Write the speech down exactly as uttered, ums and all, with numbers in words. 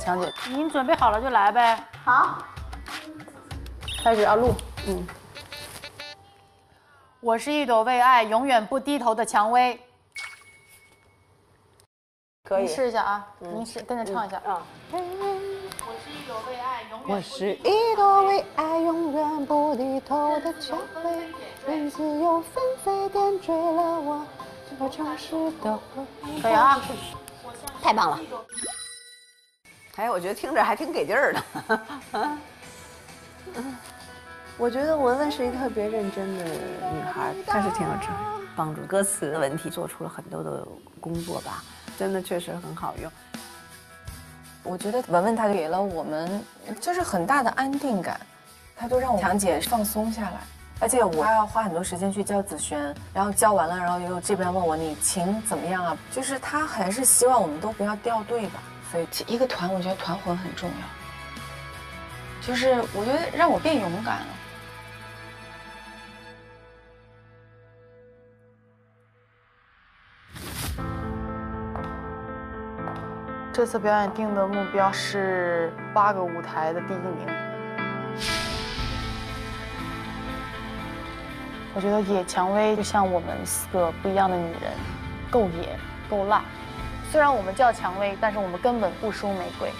强姐，您准备好了就来呗。好，开始啊，录。嗯，我是一朵为爱永远不低头的蔷薇。可以，你试一下啊，嗯、您试，跟着唱一下啊。嗯嗯 我是一朵为爱永远我是一朵为爱永远不低头的蔷薇，任自由纷飞点缀了我这个城市的回忆。可以啊，太棒了！哎，我觉得听着还挺给劲儿的。嗯，我觉得文文是一个特别认真的女孩，她是挺有智慧，帮助歌词问题做出了很多的工作吧，真的确实很好用。 我觉得文文她给了我们就是很大的安定感，她就让我强姐放松下来，而且我还要花很多时间去教子轩，然后教完了，然后又这边问我你琴怎么样啊？就是她还是希望我们都不要掉队吧。所以一个团，我觉得团魂很重要，就是我觉得让我变勇敢了。这次表演定的目标是八个舞台的第一名，我觉得野蔷薇就像我们四个不一样的女人，够野，够辣。虽然我们叫蔷薇，但是我们根本不输玫瑰。